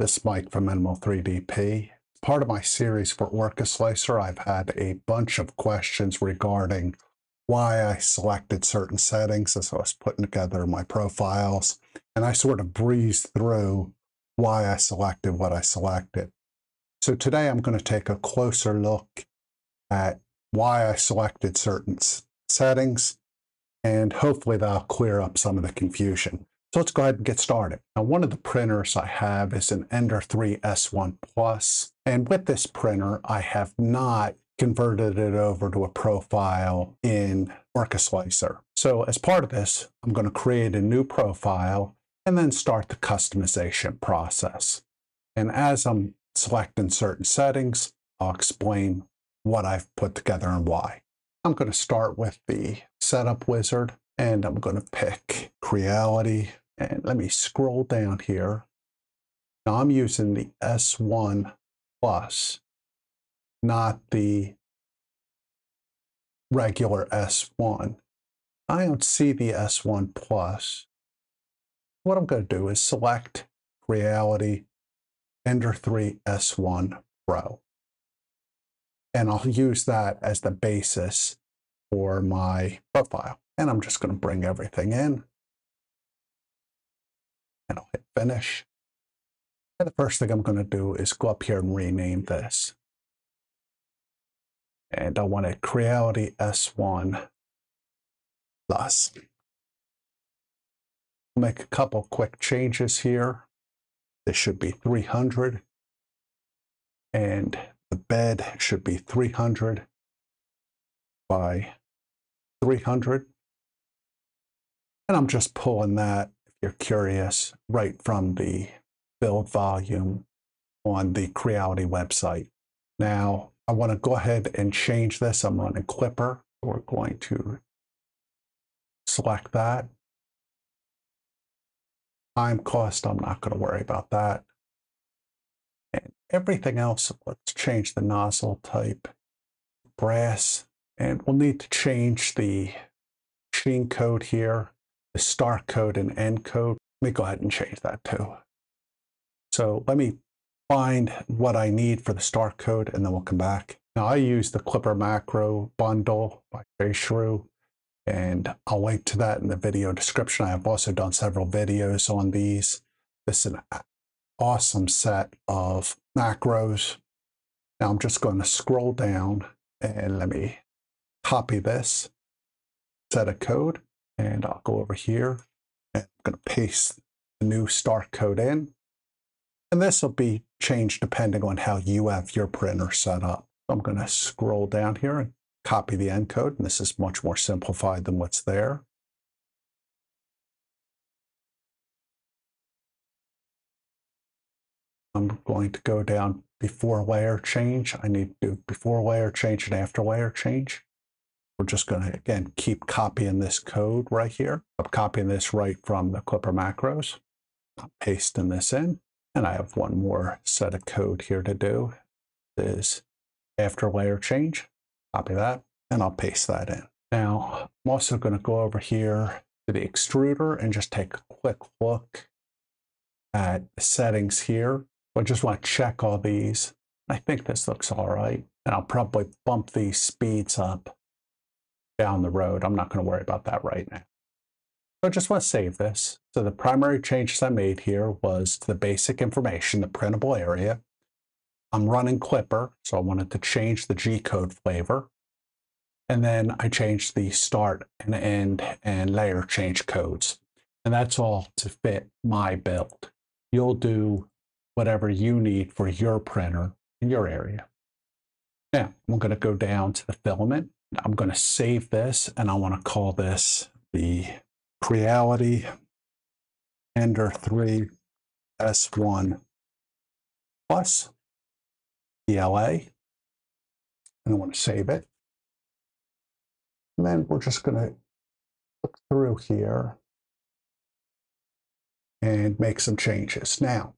This mic from Minimal3DP. Part of my series for Orca Slicer, I've had a bunch of questions regarding why I selected certain settings as I was putting together my profiles, and I sort of breezed through why I selected what I selected. So today I'm going to take a closer look at why I selected certain settings, and hopefully that'll clear up some of the confusion. So let's go ahead and get started. Now, one of the printers I have is an Ender 3 S1 Plus, and with this printer, I have not converted it over to a profile in Orca Slicer. So as part of this, I'm going to create a new profile and then start the customization process. And as I'm selecting certain settings, I'll explain what I've put together and why. I'm going to start with the setup wizard, and I'm going to pick Creality, and let me scroll down here. Now I'm using the S1 Plus, not the regular S1. I don't see the S1 Plus. What I'm going to do is select Creality Ender 3 S1 Pro. And I'll use that as the basis for my profile. And I'm just going to bring everything in. And I'll hit finish. And the first thing I'm going to do is go up here and rename this. And I want a Creality S1 Plus. I'll make a couple quick changes here. This should be 300. And the bed should be 300 by 300. And I'm just pulling that, if you're curious, right from the build volume on the Creality website. Now, I want to go ahead and change this. I'm running Klipper. We're going to select that. Time cost, I'm not going to worry about that. And everything else, let's change the nozzle type, brass, and we'll need to change the machine code here, the start code and end code. Let me go ahead and change that too. So let me find what I need for the start code, and then we'll come back. Now I use the Klipper macro bundle by Jay Shrew, and I'll link to that in the video description. I have also done several videos on these. This is an awesome set of macros. Now I'm just going to scroll down and let me copy this set of code, and I'll go over here and I'm going to paste the new start code in. And this will be changed depending on how you have your printer set up. I'm going to scroll down here and copy the end code, and this is much more simplified than what's there. I'm going to go down before layer change. I need to do before layer change and after layer change. We're just going to, again, keep copying this code right here. I'm copying this right from the Klipper macros. I'm pasting this in. And I have one more set of code here to do. This is after layer change. Copy that, and I'll paste that in. Now, I'm also going to go over here to the extruder and just take a quick look at the settings here. I just want to check all these. I think this looks all right. And I'll probably bump these speeds up down the road. I'm not going to worry about that right now. So I just want to save this. So the primary changes I made here was to the basic information, the printable area. I'm running Klipper, so I wanted to change the G-code flavor. And then I changed the start and end and layer change codes. And that's all to fit my build. You'll do whatever you need for your printer in your area. Now, I'm going to go down to the filament. I'm going to save this, and I want to call this the Creality Ender 3 S1 Plus ELA, and I want to save it. And then we're just going to look through here and make some changes. Now,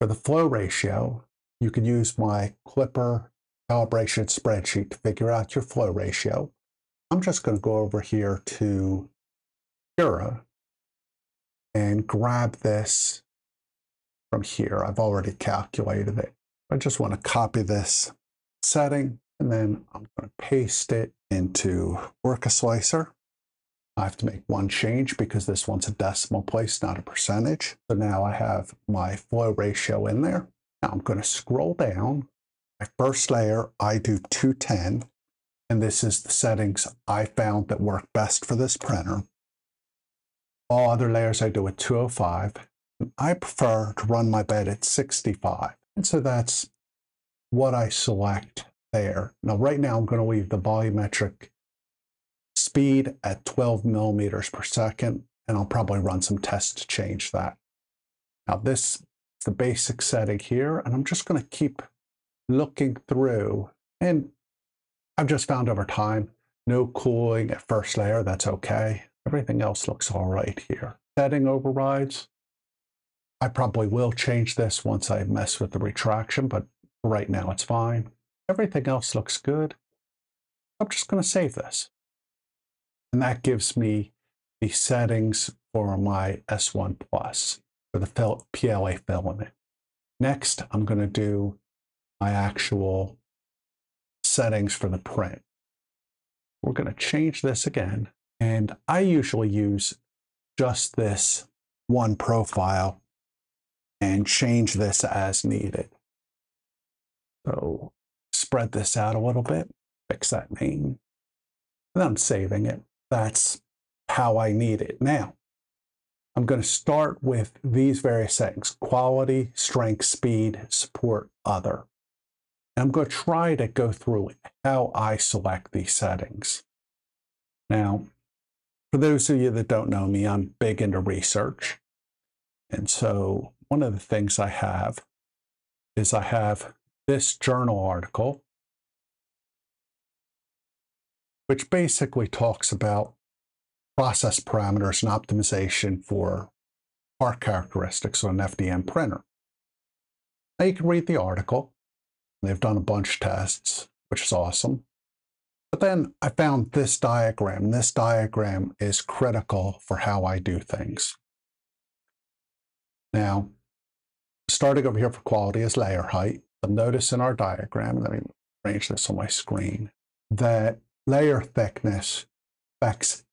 for the flow ratio, you can use my Klipper calibration spreadsheet to figure out your flow ratio. I'm just going to go over here to and grab this from here. I've already calculated it. I just want to copy this setting, and then I'm going to paste it into Orca Slicer. I have to make one change because this one's a decimal place, not a percentage. So now I have my flow ratio in there. Now I'm going to scroll down. My first layer, I do 210, and this is the settings I found that work best for this printer. All other layers I do at 205. I prefer to run my bed at 65, and so that's what I select there. Now right now I'm going to leave the volumetric speed at 12 millimeters per second, and I'll probably run some tests to change that. Now this is the basic setting here, and I'm just going to keep looking through, and I've just found over time, no cooling at first layer, that's okay. Everything else looks all right here. Setting overrides, I probably will change this once I mess with the retraction, but right now it's fine. Everything else looks good. I'm just going to save this. And that gives me the settings for my S1 Plus, for the PLA filament. Next, I'm going to do my actual settings for the print. We're going to change this again. And I usually use just this one profile and change this as needed. So spread this out a little bit, fix that name, and I'm saving it. That's how I need it. Now, I'm going to start with these various settings: quality, strength, speed, support, other. And I'm going to try to go through how I select these settings. Now, for those of you that don't know me, I'm big into research. And so one of the things I have is I have this journal article, which basically talks about process parameters and optimization for part characteristics on an FDM printer. Now you can read the article. They've done a bunch of tests, which is awesome. But then I found this diagram. This diagram is critical for how I do things. Now, starting over here for quality is layer height. You'll notice in our diagram, let me arrange this on my screen, that layer thickness affects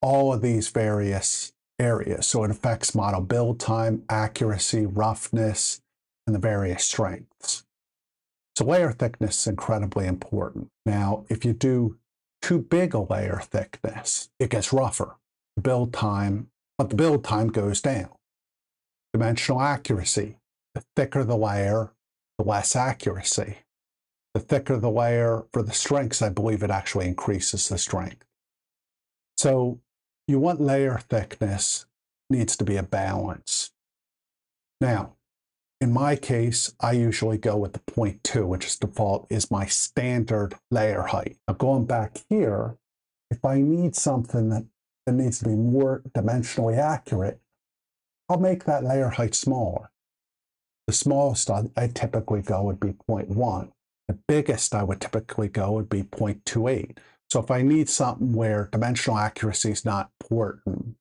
all of these various areas. So it affects model build time, accuracy, roughness, and the various strengths. So layer thickness is incredibly important. Now, if you do too big a layer thickness, it gets rougher. Build time, but the build time goes down. Dimensional accuracy. The thicker the layer, the less accuracy. The thicker the layer for the strengths, I believe it actually increases the strength. So you want layer thickness, needs to be a balance. Now, in my case, I usually go with the 0.2, which is default, is my standard layer height. Now going back here, if I need something that needs to be more dimensionally accurate, I'll make that layer height smaller. The smallest I typically go would be 0.1. The biggest I would typically go would be 0.28. So if I need something where dimensional accuracy is not important,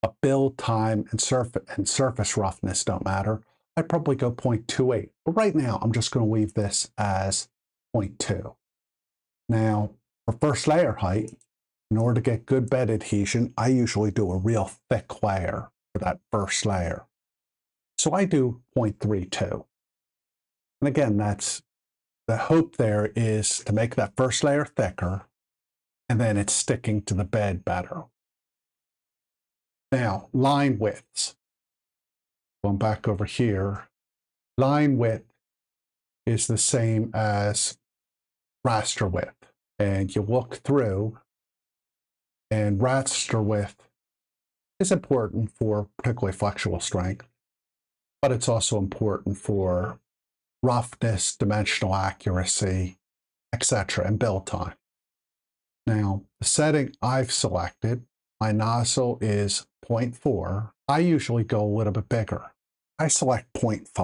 but build time and surface roughness don't matter, I'd probably go 0.28. But right now, I'm just going to leave this as 0.2. Now, for first layer height, in order to get good bed adhesion, I usually do a real thick layer for that first layer. So I do 0.32. And again, that's the hope there is to make that first layer thicker, and then it's sticking to the bed better. Now, line widths. Going back over here, line width is the same as raster width. And you look through, and raster width is important for particularly flexural strength, but it's also important for roughness, dimensional accuracy, etc., and build time. Now, the setting I've selected, my nozzle is 0.4. I usually go a little bit bigger. I select 0.5.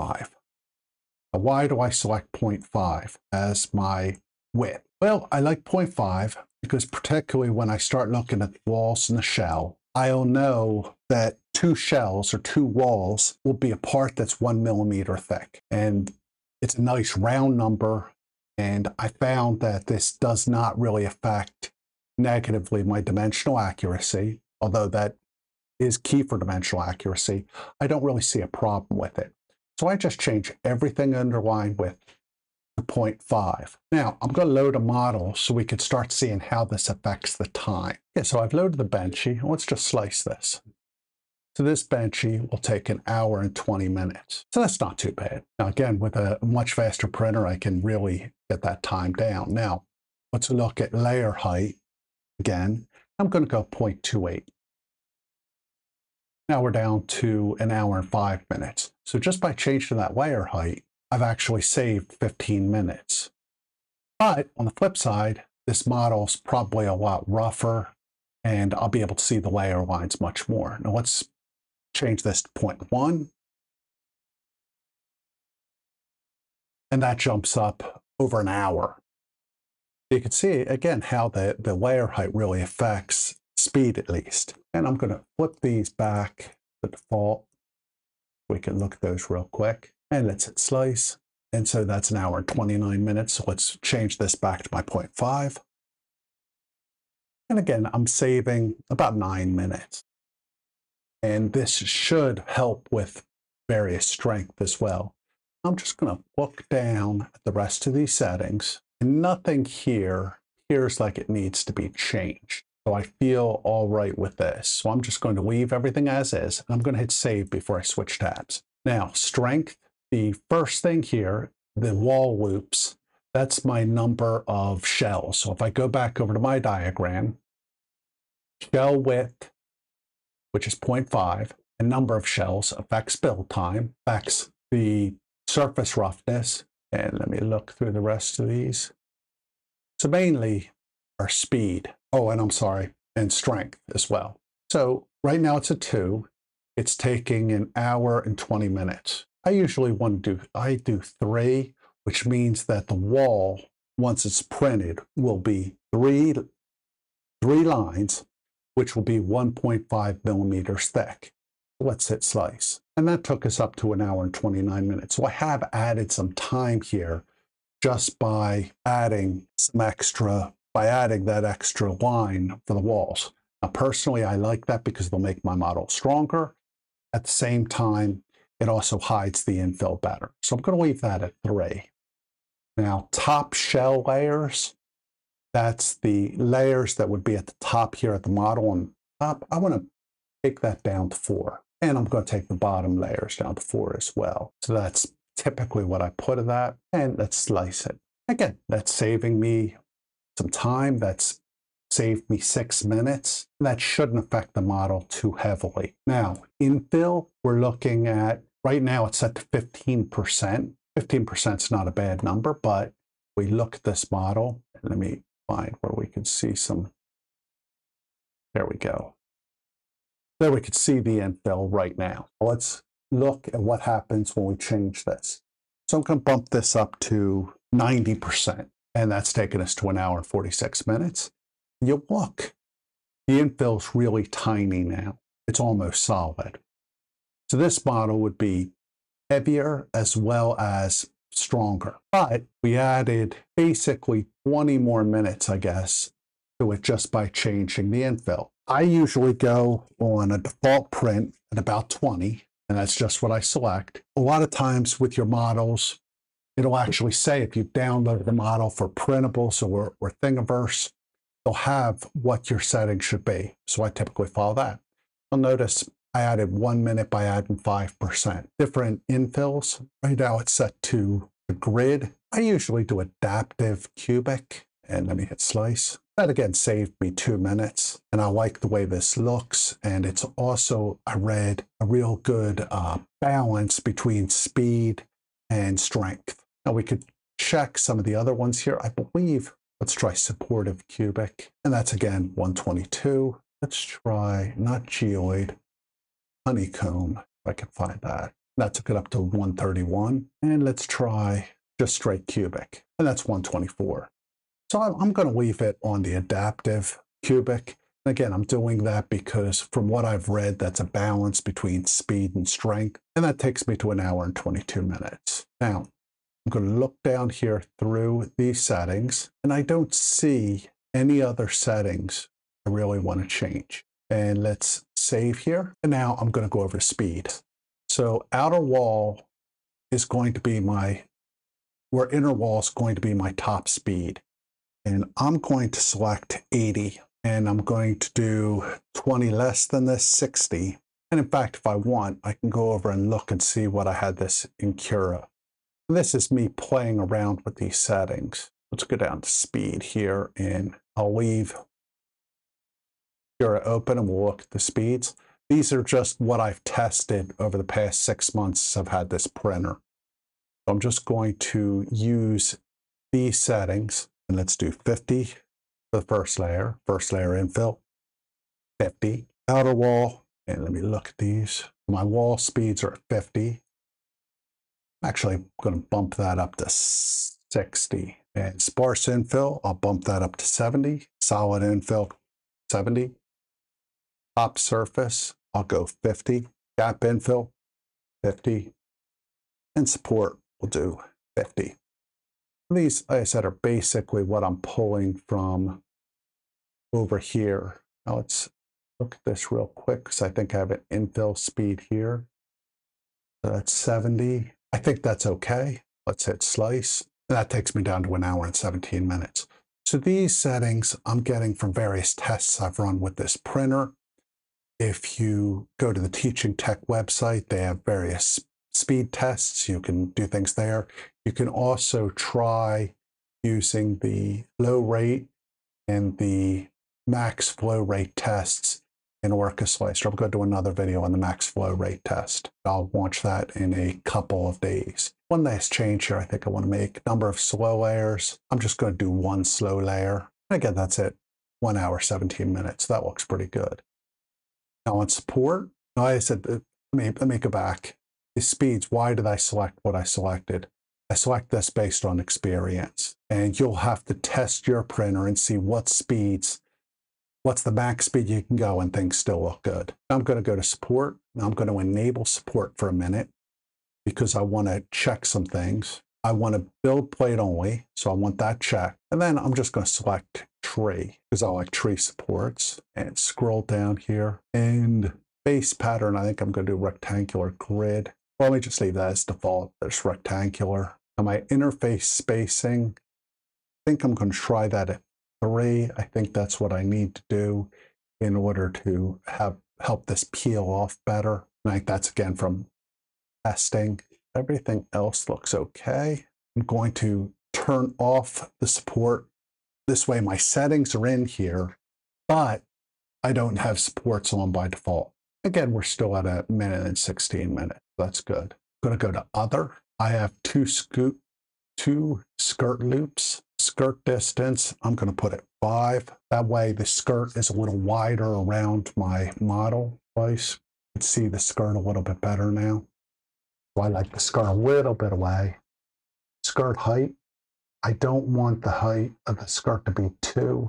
Now, why do I select 0.5 as my width? Well, I like 0.5 because particularly when I start looking at the walls and the shell, I'll know that two shells or two walls will be a part that's 1 millimeter thick. And it's a nice round number. And I found that this does not really affect negatively my dimensional accuracy, although that is key for dimensional accuracy. I don't really see a problem with it. So I just change everything underlined with to 0.5. Now I'm going to load a model so we could start seeing how this affects the time. Okay, so I've loaded the Benchy. Let's just slice this. So this Benchy will take 1 hour and 20 minutes. So that's not too bad. Now again, with a much faster printer, I can really get that time down. Now let's look at layer height again. I'm going to go 0.28. Now we're down to 1 hour and 5 minutes. So just by changing that layer height, I've actually saved 15 minutes. But on the flip side, this model's probably a lot rougher and I'll be able to see the layer lines much more. Now let's change this to 0.1. And that jumps up over 1 hour. You can see again how the layer height really affects speed, at least. And I'm going to flip these back to default. We can look at those real quick. And let's hit slice. And so that's 1 hour and 29 minutes. So let's change this back to my 0.5. And again, I'm saving about 9 minutes. And this should help with various strength as well. I'm just going to look down at the rest of these settings. And nothing here appears like it needs to be changed. So I feel all right with this. So I'm just going to leave everything as is. And I'm going to hit save before I switch tabs. Now, strength, the first thing here, the wall loops, that's my number of shells. So if I go back over to my diagram, shell width, which is 0.5, and number of shells affects build time, affects the surface roughness. And let me look through the rest of these. So mainly our speed. Oh, and I'm sorry, and strength as well. So right now it's a 2. It's taking 1 hour and 20 minutes. I usually want to do, I do 3, which means that the wall, once it's printed, will be three lines, which will be 1.5 millimeters thick. Let's hit slice. And that took us up to 1 hour and 29 minutes. So I have added some time here just by adding some extra, by adding that extra line for the walls. Now, personally, I like that because it'll make my model stronger. At the same time, it also hides the infill better. So I'm going to leave that at 3. Now, top shell layers, that's the layers that would be at the top here at the model on top. I want to take that down to 4. And I'm going to take the bottom layers down to 4 as well. So that's typically what I put in that. And let's slice it. Again, that's saving me some time. That's saved me 6 minutes. That shouldn't affect the model too heavily. Now, infill, we're looking at, right now it's set to 15%. 15% is not a bad number, but we look at this model. Let me find where we can see some. There we go. There we could see the infill right now. Let's look at what happens when we change this. So I'm going to bump this up to 90%, and that's taken us to 1 hour and 46 minutes. You look, the infill's really tiny now. It's almost solid. So this model would be heavier as well as stronger. But we added basically 20 more minutes, I guess, to it just by changing the infill. I usually go on a default print at about 20, and that's just what I select. A lot of times with your models, it'll actually say if you download the model for printables or Thingiverse, they'll have what your setting should be. So I typically follow that. You'll notice I added 1 minute by adding 5%. Different infills. Right now it's set to the grid. I usually do adaptive cubic, and let me hit slice. That again saved me 2 minutes, and I like the way this looks, and it's also, I read, a real good balance between speed and strength. Now we could check some of the other ones here. I believe, let's try supportive cubic, and that's again 122. Let's try, not geoid, honeycomb, if I can find that. That took it up to 131, and let's try just straight cubic, and that's 124. So I'm going to leave it on the adaptive cubic, Again, I'm doing that because from what I've read, that's a balance between speed and strength. And that takes me to 1 hour and 22 minutes. Now, I'm going to look down here through these settings, and I don't see any other settings I really want to change. And let's save here. And now I'm going to go over to speed. So outer wall is going to be my, where inner wall is going to be my top speed. And I'm going to select 80, and I'm going to do 20 less than this, 60. And in fact, if I want, I can go over and look and see what I had this in Cura. And this is me playing around with these settings. Let's go down to speed here, and I'll leave Cura open and we'll look at the speeds. These are just what I've tested over the past 6 months since I've had this printer. So I'm just going to use these settings, and let's do 50 for the first layer infill, 50 outer wall, and let me look at these. My wall speeds are at 50. Actually, I'm going to bump that up to 60. And sparse infill, I'll bump that up to 70. Solid infill, 70. Top surface, I'll go 50. Gap infill, 50. And support, we'll do 50. These, like I said, are basically what I'm pulling from over here. Now let's look at this real quick, because I think I have an infill speed here. So that's 70. I think that's okay. Let's hit slice. And that takes me down to 1 hour and 17 minutes. So these settings I'm getting from various tests I've run with this printer. If you go to the Teaching Tech website, they have various speed tests. You can do things there. You can also try using the low rate and the max flow rate tests in Orca Slicer. I'll go do another video on the max flow rate test. I'll launch that in a couple of days. One last change here I think I want to make. Number of slow layers. I'm just going to do 1 slow layer. And again, that's it. 1 hour, 17 minutes. That looks pretty good. Now on support, I said, let me go back. The speeds, why did I select what I selected? I select this based on experience. And you'll have to test your printer and see what speeds, what's the max speed you can go and things still look good. I'm going to go to support. I'm going to enable support for a minute because I want to check some things. I want to build plate only, so I want that checked. And then I'm just going to select tree because I like tree supports, and scroll down here. And base pattern, I think I'm going to do rectangular grid. Well, let me just leave that as default. There's rectangular. Now my interface spacing, I think I'm going to try that at 3. I think that's what I need to do in order to help this peel off better. And I think that's again from testing. Everything else looks okay. I'm going to turn off the support. This way my settings are in here, but I don't have supports on by default. Again, we're still at 1 minute and 16 minutes. That's good. I'm going to go to other. I have two skirt loops. Skirt distance, I'm going to put it 5. That way the skirt is a little wider around my model place. You can see the skirt a little bit better now. So I like the skirt a little bit away. Skirt height, I don't want the height of the skirt to be 2.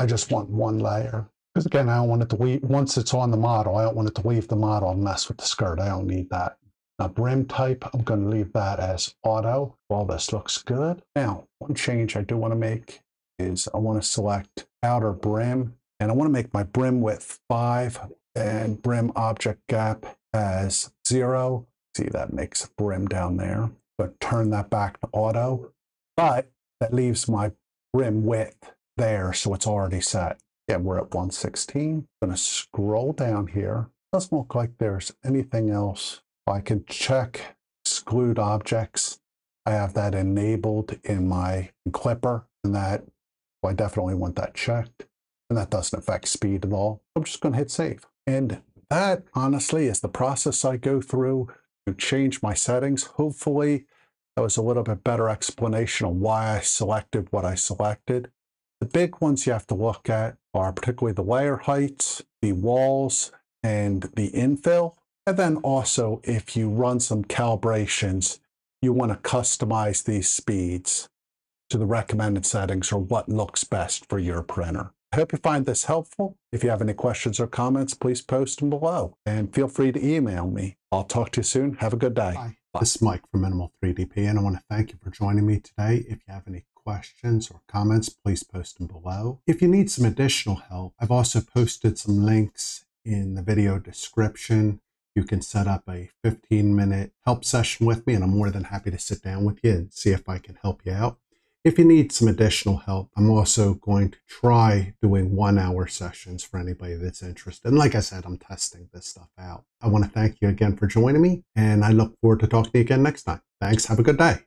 I just want 1 layer. Because again, I don't want it to leave, once it's on the model, I don't want it to leave the model and mess with the skirt. I don't need that. Now brim type, I'm going to leave that as auto. Well, this looks good. Now, one change I do want to make is I want to select outer brim. And I want to make my brim width 5 and brim object gap as 0. See, that makes a brim down there. But turn that back to auto. But that leaves my brim width there, so it's already set. Yeah, we're at 116. I'm going to scroll down here. Doesn't look like there's anything else. I can check exclude objects. I have that enabled in my Klipper, and that, well, I definitely want that checked. And that doesn't affect speed at all. I'm just going to hit save. And that, honestly, is the process I go through to change my settings. Hopefully, that was a little bit better explanation of why I selected what I selected. The big ones you have to look at are particularly the layer heights, the walls, and the infill. And then also, if you run some calibrations, you want to customize these speeds to the recommended settings or what looks best for your printer. I hope you find this helpful. If you have any questions or comments, please post them below and feel free to email me. I'll talk to you soon. Have a good day. Bye. Bye. This is Mike from Minimal3DP, and I want to thank you for joining me today. If you have any questions or comments, please post them below. If you need some additional help, I've also posted some links in the video description. You can set up a 15-minute help session with me, and I'm more than happy to sit down with you and see if I can help you out. If you need some additional help, I'm also going to try doing 1-hour sessions for anybody that's interested. And like I said, I'm testing this stuff out. I want to thank you again for joining me, and I look forward to talking to you again next time. Thanks. Have a good day.